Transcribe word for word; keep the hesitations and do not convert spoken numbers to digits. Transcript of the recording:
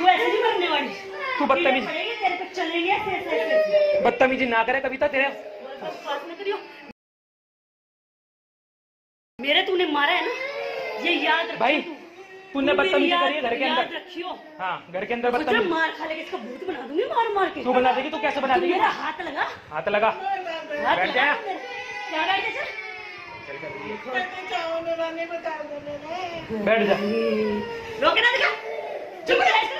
तू ऐसे नहीं बनने वाली, तू बदतमीज तेरे पे चलेंगे ऐसे ऐसे। बदतमीजी ना करे कविता, तेरे पास में करियो मेरे तूने मारा है ना, ये याद भाई तूने बदतमीजी करी है घर के अंदर, रखियो हाँ घर के अंदर बदतमीजी। मार खा लेके इसका भूत बना दूंगी, मार मार के तू बना देगी। तू कैसे बना देगी? मेरा हाथ लगा, हाथ लगा बैठ जा, क्या बैठ जा, चल कर बैठ जा, रोके ना दिखा, चुप रह।